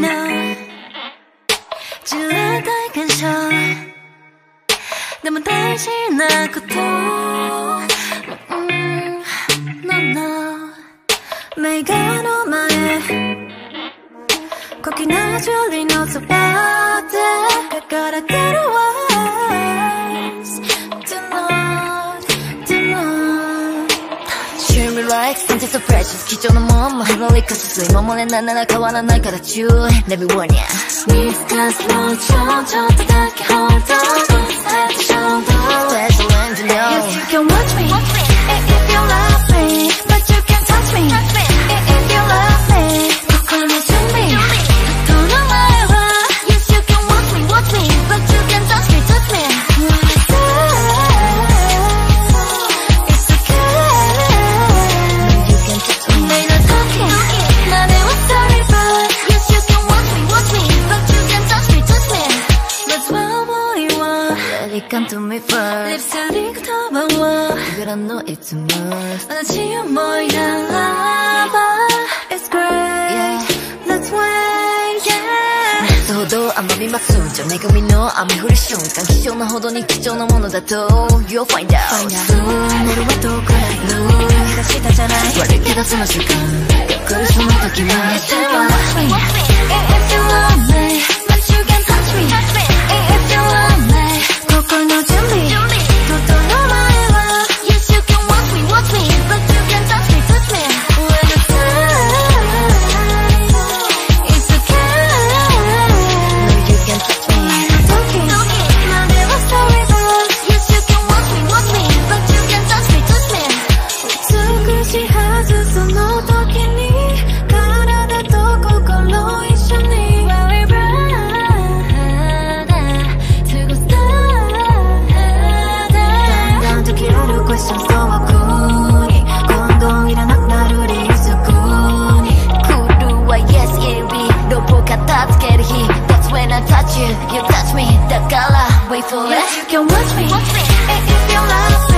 know 줄을 다 끊어 너무 달지 않고도 No 내가 너만의 거기나 줄이 너서 바대 I gotta get away Like something so precious, 기존의 몸, only cause you swim. 몸에 난 날아가와라 날 가르쳐. Let me warn ya. Miscast no change, just take hold of us. Head to shoulder, let's land you know. Yes, you can watch me, if you love me, but you can't touch me. If you love me, you can't touch me. Don't know my world. Yes, you can watch me, but you can't touch me. Come to me first. 립스틱 더 반워. Girl, I know it's a must. 나 지금 뭐야, lover. It's great. Yeah. Let's wait. Yeah. 또 호도 안 맘이 막 숨져. 내가 위너 암이 흐를 순간 기존의 호도니 기존의 모노다도 You'll find out. 눈 내려와 또 그래. 눈 다시 닿잖아. 원래 기다 숨을 쉴까. 그걸 숨을 덮기만. If you love me, if you love me, but you can't touch me. If you love me. Call no Julie. Don't know my love. Yes, you can watch me, but you can't touch me. When the time is so kind, no, you can't touch me. Okay, now there was story about. Yes, you can watch me, but you can't touch me. 조금씩 하듯이 너 덕이니 가라다 또 그걸로 잊혔니. That's when I touch you, you touch me. That color, wait for it. You can watch me if you love me.